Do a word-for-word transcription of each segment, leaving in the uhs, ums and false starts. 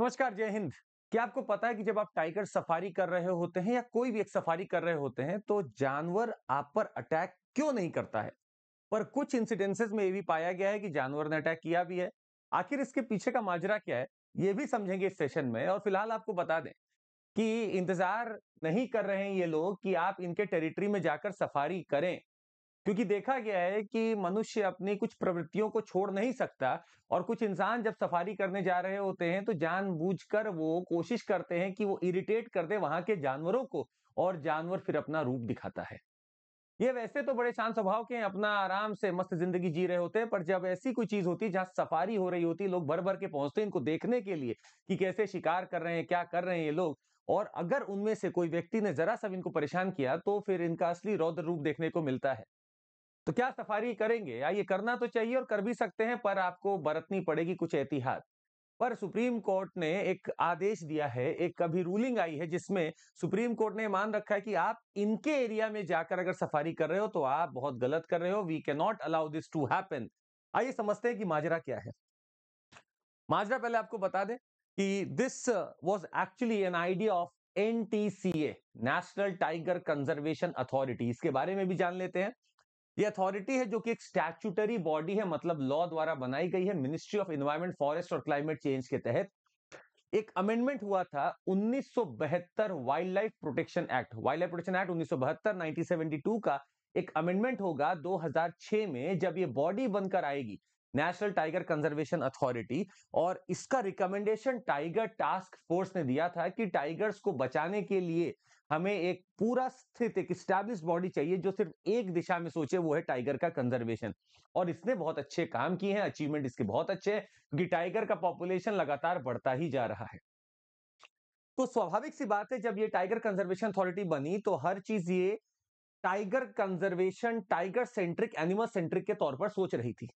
नमस्कार, जय हिंद। क्या आपको पता है कि जब आप टाइगर सफारी कर रहे होते हैं या कोई भी एक सफारी कर रहे होते हैं तो जानवर आप पर अटैक क्यों नहीं करता है? पर कुछ इंसिडेंसेस में ये भी पाया गया है कि जानवर ने अटैक किया भी है। आखिर इसके पीछे का माजरा क्या है ये भी समझेंगे इस सेशन में। और फिलहाल आपको बता दें कि इंतजार नहीं कर रहे हैं ये लोग कि आप इनके टेरिटरी में जाकर सफारी करें, क्योंकि देखा गया है कि मनुष्य अपनी कुछ प्रवृत्तियों को छोड़ नहीं सकता और कुछ इंसान जब सफारी करने जा रहे होते हैं तो जानबूझकर वो कोशिश करते हैं कि वो इरिटेट कर दे वहां के जानवरों को, और जानवर फिर अपना रूप दिखाता है। ये वैसे तो बड़े शांत स्वभाव के हैं, अपना आराम से मस्त जिंदगी जी रहे होते हैं, पर जब ऐसी कोई चीज होती है जहां सफारी हो रही होती है, लोग भर भर के पहुंचते हैं इनको देखने के लिए कि कैसे शिकार कर रहे हैं, क्या कर रहे हैं ये लोग, और अगर उनमें से कोई व्यक्ति ने जरा सा इनको परेशान किया तो फिर इनका असली रौद्र रूप देखने को मिलता है। तो क्या सफारी करेंगे? या ये करना तो चाहिए और कर भी सकते हैं, पर आपको बरतनी पड़ेगी कुछ एहतियात। पर सुप्रीम कोर्ट ने एक आदेश दिया है, एक अभी रूलिंग आई है जिसमें सुप्रीम कोर्ट ने मान रखा है कि आप इनके एरिया में जाकर अगर सफारी कर रहे हो तो आप बहुत गलत कर रहे हो। We can not allow this to happen. आइए समझते हैं कि माजरा क्या है। माजरा पहले आपको बता दें कि this was actually an idea of N T C A, national tiger conservation authority. इसके बारे में भी जान लेते हैं। ये अथॉरिटी है जो कि एक स्टैट्यूटरी बॉडी है, मतलब लॉ द्वारा बनाई गई है, मिनिस्ट्री ऑफ एनवायरमेंट, फॉरेस्ट और क्लाइमेट चेंज के तहत। एक अमेंडमेंट हुआ था उन्नीस सौ बहत्तर wild life protection act, wild life protection act उन्नीस सौ बहत्तर, नाइनटीन सेवेंटी टू का एक अमेंडमेंट होगा दो हज़ार छह में, जब ये बॉडी बनकर आएगी नेशनल टाइगर कंजर्वेशन अथॉरिटी। और इसका रिकमेंडेशन टाइगर टास्क फोर्स ने दिया था कि टाइगर्स को बचाने के लिए हमें एक पूरा स्थित, एक एस्टैब्लिश्ड बॉडी चाहिए जो सिर्फ एक दिशा में सोचे, वो है टाइगर का कंजर्वेशन। और इसने बहुत अच्छे काम किए हैं, अचीवमेंट इसके बहुत अच्छे हैं, क्योंकि टाइगर का पॉपुलेशन लगातार बढ़ता ही जा रहा है। तो स्वाभाविक सी बात है जब ये टाइगर कंजर्वेशन अथॉरिटी बनी तो हर चीज ये tiger conservation, tiger centric, animal centric के तौर पर सोच रही थी।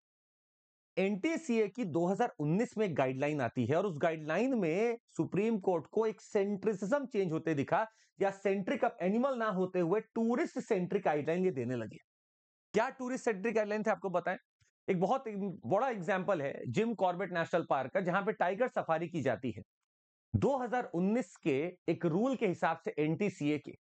एन टी सी ए की दो हज़ार उन्नीस में गाइडलाइन आती है और उस गाइडलाइन में सुप्रीम कोर्ट को एक सेंट्रिसिज्म चेंज होते दिखा, या सेंट्रिक अब एनिमल ना होते हुए टूरिस्ट सेंट्रिक गाइडलाइन ये देने लगे। क्या टूरिस्ट सेंट्रिक गाइडलाइन थे आपको बताएं। एक बहुत बड़ा एग्जाम्पल है जिम कॉर्बेट नेशनल पार्क का, जहां पे टाइगर सफारी की जाती है। दो हज़ार उन्नीस के एक रूल के हिसाब से एन टी सी ए के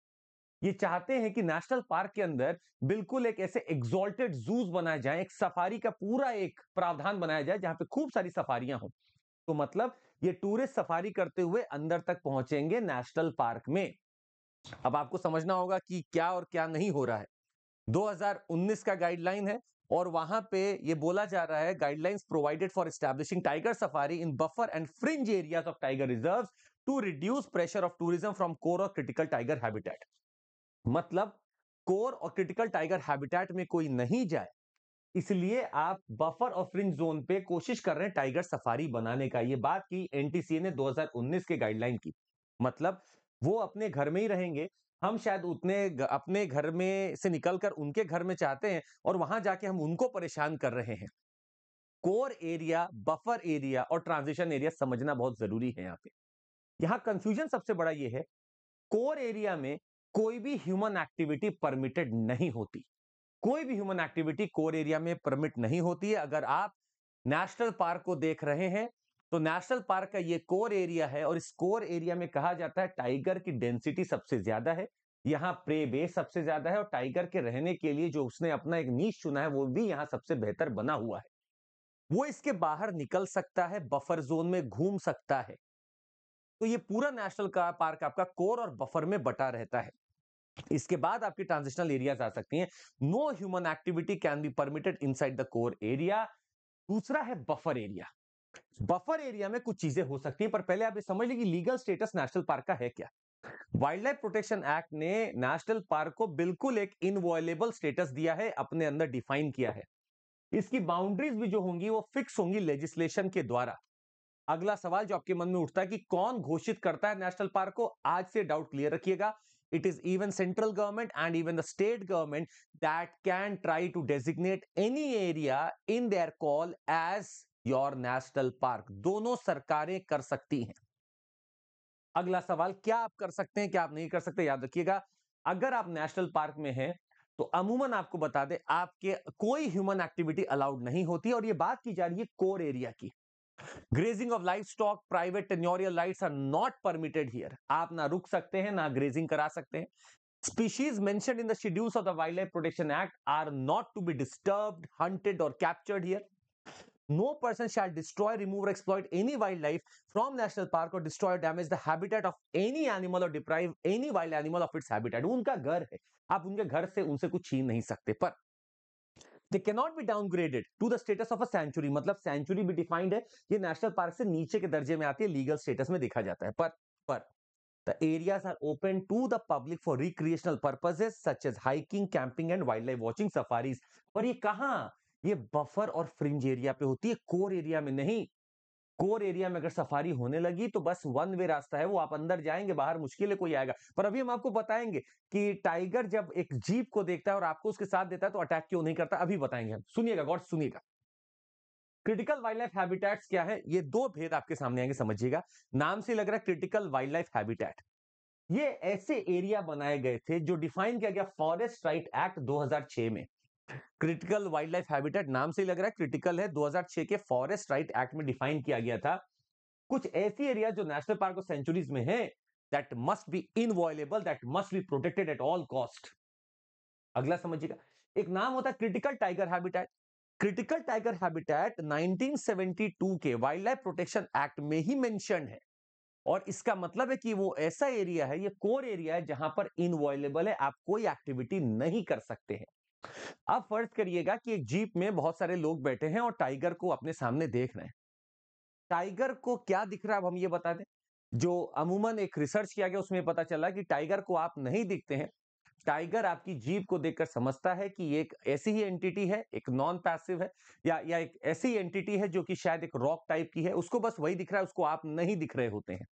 ये चाहते हैं कि नेशनल पार्क के अंदर बिल्कुल एक ऐसे एक्सॉल्टेड जूस बनाए जाए, एक सफारी का पूरा एक प्रावधान बनाया जाए जहां पे खूब सारी सफारियां हो। तो मतलब ये टूरिस्ट सफारी करते हुए अंदर तक पहुंचेंगे नेशनल पार्क में। अब आपको समझना होगा कि क्या और क्या नहीं हो रहा है। दो हज़ार उन्नीस का गाइडलाइन है और वहां पे ये बोला जा रहा है, guidelines provided for establishing tiger safari in buffer and fringe areas of tiger reserves to reduce pressure of tourism from core और क्रिटिकल टाइगर हैबिटेट। मतलब कोर और क्रिटिकल टाइगर हैबिटेट में कोई नहीं जाए, इसलिए आप बफर और फ्रिंज जोन पे कोशिश कर रहे हैं टाइगर सफारी बनाने का। ये बात की एन टी सी ए ने दो हज़ार उन्नीस के गाइडलाइन की। मतलब वो अपने घर में ही रहेंगे, हम शायद उतने अपने घर में से निकलकर उनके घर में चाहते हैं और वहां जाके हम उनको परेशान कर रहे हैं। कोर एरिया, बफर एरिया और ट्रांजिशन एरिया समझना बहुत जरूरी है। यहाँ पे यहाँ कंफ्यूजन सबसे बड़ा ये है, कोर एरिया में कोई भी ह्यूमन एक्टिविटी परमिटेड नहीं होती, कोई भी ह्यूमन एक्टिविटी कोर एरिया में परमिट नहीं होती है। अगर आप नेशनल पार्क को देख रहे हैं तो नेशनल पार्क का ये कोर एरिया है और इस कोर एरिया में कहा जाता है टाइगर की डेंसिटी सबसे ज्यादा है, यहाँ प्रे बेस सबसे ज्यादा है और टाइगर के रहने के लिए जो उसने अपना एक नीश चुना है वो भी यहाँ सबसे बेहतर बना हुआ है। वो इसके बाहर निकल सकता है, बफर जोन में घूम सकता है। तो ये पूरा नेशनल का पार्क आपका कोर और बफर में बटा रहता है। इसके बाद आपकी ट्रांजिशनल एरियाज आ सकती हैं। No human activity can be permitted inside the core area. दूसरा है बफर एरिया। बफर एरिया में कुछ चीजें हो सकती हैं, पर पहले आप ये समझ लें कि लीगल स्टेटस नेशनल पार्क का है क्या। वाइल्ड लाइफ प्रोटेक्शन एक्ट ने नेशनल पार्क को बिल्कुल एक इनवॉयलेबल स्टेटस दिया है, अपने अंदर डिफाइन किया है। इसकी बाउंड्रीज भी जो होंगी वो फिक्स होंगी लेजिस्लेशन के द्वारा। अगला सवाल जो आपके मन में उठता है कि कौन घोषित करता है नेशनल पार्क को, आज से डाउट क्लियर रखिएगा। It is even central government and even the state government that can try to designate any area in their call as your national park. दोनों सरकारें कर सकती हैं। अगला सवाल, क्या आप कर सकते हैं क्या आप नहीं कर सकते? याद रखिएगा, अगर आप नेशनल पार्क में हैं तो अमूमन आपको बता दें आपके कोई ह्यूमन एक्टिविटी अलाउड नहीं होती, और ये बात की जा रही है कोर एरिया की। Grazing of livestock, private tenurial rights are not permitted here. आप ना रुक सकते हैं ना ग्रेजिंग करा सकते हैं। Species mentioned in the schedules of the Wildlife Protection Act are not to be disturbed, hunted, or captured here. No person shall destroy, remove, or exploit any wildlife from national park or destroy or damage the habitat of any animal or deprive any wild animal of its habitat. उनका घर है, आप उनके घर से उनसे कुछ छीन नहीं सकते। पर they cannot be downgraded to the status of a sanctuary, मतलब sanctuary भी defined है, ये national park से नीचे के दर्जे में आती है, legal status में देखा जाता है। पर पर The areas are open to the public for recreational purposes such as hiking, camping and wildlife watching, safaris. पर ये कहाँ? ये बफर और फ्रिंज एरिया पे होती है, कोर एरिया में नहीं। कोर एरिया में अगर सफारी होने लगी तो बस वन वे रास्ता है, वो आप अंदर जाएंगे, बाहर मुश्किल है कोई आएगा। पर अभी हम आपको बताएंगे कि टाइगर जब एक जीप को देखता है और आपको उसके साथ देता है तो अटैक क्यों नहीं करता, अभी बताएंगे हम। सुनिएगा, गौर से सुनिएगा। क्रिटिकल वाइल्ड लाइफ हैबिटेट्स क्या है, ये दो भेद आपके सामने आएंगे, समझिएगा। नाम से लग रहा है क्रिटिकल वाइल्ड लाइफ हैबिटेट, ये ऐसे एरिया बनाए गए थे जो डिफाइन किया गया फॉरेस्ट राइट एक्ट दो हज़ार छह में। क्रिटिकल वाइल्ड लाइफ हैबिटेट नाम से लग रहा है क्रिटिकल है, दो हज़ार छह के फॉरेस्ट राइट एक्ट में डिफाइन किया गया था। कुछ ऐसी एरिया जो नेशनल पार्क और सेंचुरीज में है, that must be inviolable, that must be protected at all cost. अगला समझिएगा, एक नाम होता है critical tiger habitat. Critical tiger habitat nineteen seventy two के वाइल्ड लाइफ प्रोटेक्शन एक्ट में ही मेंशन है, और इसका मतलब है कि वो ऐसा एरिया है, ये कोर एरिया है जहां पर इनवॉयलेबल है, आप कोई एक्टिविटी नहीं कर सकते हैं। अब फर्ज करिएगा कि एक जीप में बहुत सारे लोग बैठे हैं और टाइगर को अपने सामने देख रहे हैं। टाइगर को क्या दिख रहा है, अब हम ये बता दें। जो अमूमन एक रिसर्च किया गया उसमें पता चला कि टाइगर को आप नहीं दिखते हैं, टाइगर आपकी जीप को देखकर समझता है कि ये एक ऐसी ही एंटिटी है, एक नॉन पैसिव है, या या एक ऐसी एंटिटी है जो कि शायद एक रॉक टाइप की है, उसको बस वही दिख रहा है, उसको आप नहीं दिख रहे होते हैं।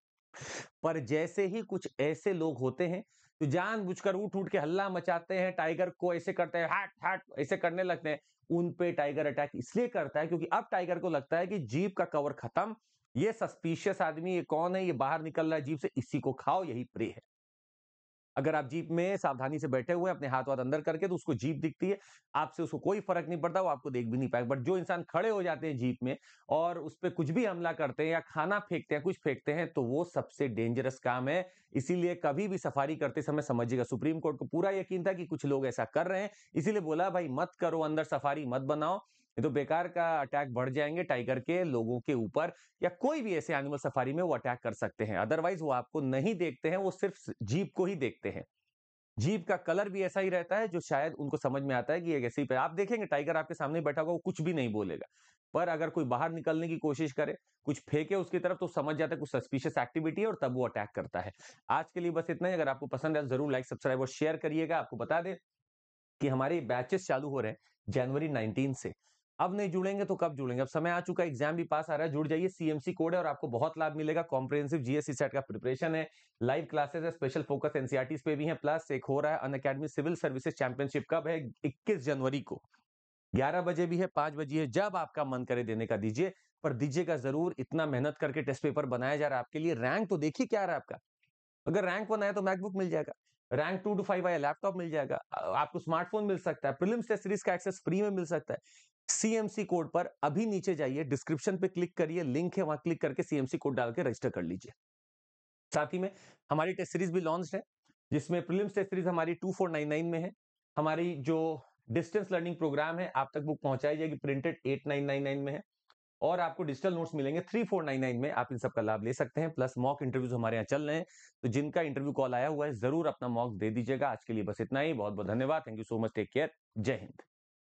पर जैसे ही कुछ ऐसे लोग होते हैं जो जानबूझकर उठ उठ के हल्ला मचाते हैं, टाइगर को ऐसे करते हैं, हट हट ऐसे करने लगते हैं, उन पे टाइगर अटैक इसलिए करता है क्योंकि अब टाइगर को लगता है कि जीप का कवर खत्म, ये सस्पिशियस आदमी, ये कौन है, ये बाहर निकल रहा है जीप से, इसी को खाओ, यही प्रे है। अगर आप जीप में सावधानी से बैठे हुए अपने हाथ वाथ अंदर करके तो उसको जीप दिखती है, आपसे उसको कोई फर्क नहीं पड़ता, वो आपको देख भी नहीं पाएगा। बट जो इंसान खड़े हो जाते हैं जीप में और उस पर कुछ भी हमला करते हैं या खाना फेंकते हैं, कुछ फेंकते हैं, तो वो सबसे डेंजरस काम है। इसीलिए कभी भी सफारी करते समय समझिएगा, सुप्रीम कोर्ट को पूरा यकीन था कि कुछ लोग ऐसा कर रहे हैं, इसीलिए बोला भाई मत करो, अंदर सफारी मत बनाओ, ये तो बेकार का अटैक बढ़ जाएंगे टाइगर के लोगों के ऊपर, या कोई भी ऐसे एनिमल सफारी में वो अटैक कर सकते हैं। अदरवाइज वो आपको नहीं देखते हैं, वो सिर्फ जीप को ही देखते हैं। जीप का कलर भी ऐसा ही रहता है जो शायद उनको समझ में आता है कि ये ऐसी पे आप देखेंगे टाइगर आपके सामने बैठा होगा, वो कुछ भी नहीं बोलेगा, पर अगर कोई बाहर निकलने की कोशिश करे, कुछ फेंके उसकी तरफ, तो समझ जाता है कुछ सस्पिशियस एक्टिविटी है और तब वो अटैक करता है। आज के लिए बस इतना ही। अगर आपको पसंद है जरूर लाइक, सब्सक्राइब और शेयर करिएगा। आपको बता दें कि हमारे बैचेस चालू हो रहे हैं जनवरी नाइनटीन से। अब नहीं जुड़ेंगे तो कब जुड़ेंगे, अब समय आ चुका है, एग्जाम भी पास आ रहा है, जुड़ जाइए। सीएमसी कोड है और आपको बहुत लाभ मिलेगा। कॉम्प्रिहेंसिव जीएससी सेट का प्रिपरेशन है, लाइव क्लासेस है, स्पेशल फोकस एनसीईआरटी पे भी है, प्लस एक हो रहा है अनअकैडमी सिविल सर्विसेज चैंपियनशिप। कब है? इक्कीस जनवरी को, ग्यारह बजे भी है, पाँच बजे है, जब आपका मन करे देने का दीजिए, पर दीजिएगा जरूर। इतना मेहनत करके टेस्ट पेपर बनाया जा रहा है आपके लिए। रैंक तो देखिए क्या रहा है आपका, अगर रैंक वन आया तो मैकबुक मिल जाएगा, रैंक टू टू फाइव आया लैपटॉप मिल जाएगा, आपको स्मार्टफोन मिल सकता है, प्रीलिम्स टेस्ट सीरीज का एक्सेस फ्री में मिल सकता है। सीएमसी कोड पर अभी नीचे जाइए, डिस्क्रिप्शन पे क्लिक करिए, लिंक है, वहां क्लिक करके सीएमसी कोड डाल के रजिस्टर कर लीजिए। साथ ही में हमारी टेस्ट सीरीज भी लॉन्च है, जिसमें प्रीलिम्स टेस्ट सीरीज हमारी चौबीस सौ निन्यानवे में है। हमारी जो डिस्टेंस लर्निंग प्रोग्राम है आप तक बुक पहुंचाई जाएगी, प्रिंटेड आठ हज़ार नौ सौ निन्यानवे में है, और आपको डिजिटल नोट्स मिलेंगे चौंतीस सौ निन्यानवे में। आप इन सब का लाभ ले सकते हैं। प्लस मॉक इंटरव्यूज हमारे यहाँ चल रहे हैं, तो जिनका इंटरव्यू कॉल आया हुआ है जरूर अपना मॉक दे दीजिएगा। आज के लिए बस इतना ही, बहुत बहुत धन्यवाद, thank you so much, take care, जय हिंद।